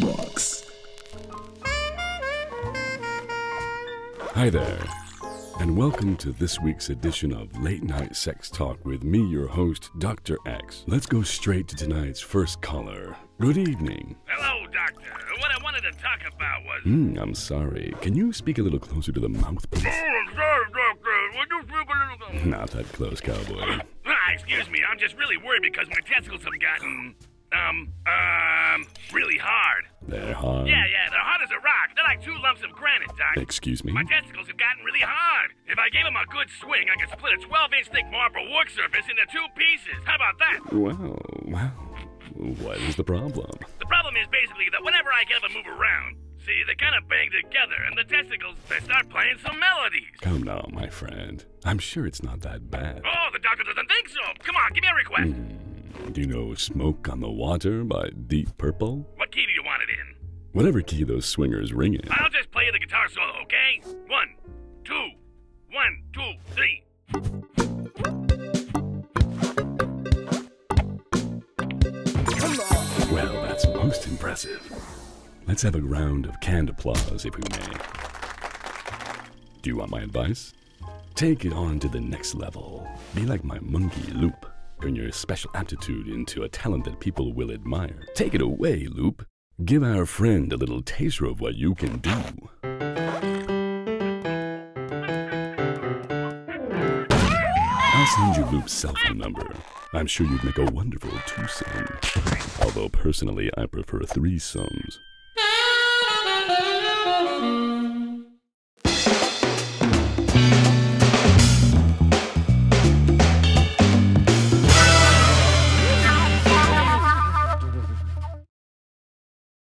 box. Hi there, and welcome to this week's edition of Late Night Sex Talk with me, your host, Dr. X. Let's go straight to tonight's first caller. Good evening. Hello, Doctor. What I wanted to talk about was... I'm sorry. Can you speak a little closer to the mouth, please? Oh, I'm sorry, Doctor. Would you speak a little... Not that close, cowboy. Excuse me. I'm just really worried because my testicles have gotten... really hard. They're hard? Yeah, they're hard as a rock. They're like two lumps of granite, Doc. Excuse me? My testicles have gotten really hard. If I gave them a good swing, I could split a 12-inch thick marble work surface into two pieces. How about that? Wow. What is the problem? The problem is basically that whenever I get them move around, see, they kind of bang together, and the testicles, they start playing some melodies. Come now, my friend. I'm sure it's not that bad. Oh, the doctor doesn't think so. Come on, give me a request. Do you know Smoke on the Water by Deep Purple? What key do you want it in? Whatever key those swingers ring in. I'll just play the guitar solo, okay? 1, 2, 1, 2, 3. Well, that's most impressive. Let's have a round of canned applause, if we may. Do you want my advice? Take it on to the next level. Be like my monkey, Loop. Turn your special aptitude into a talent that people will admire. Take it away, Loop. Give our friend a little taster of what you can do. I'll send you Loop's cell phone number. I'm sure you'd make a wonderful twosome. Although personally, I prefer threesomes.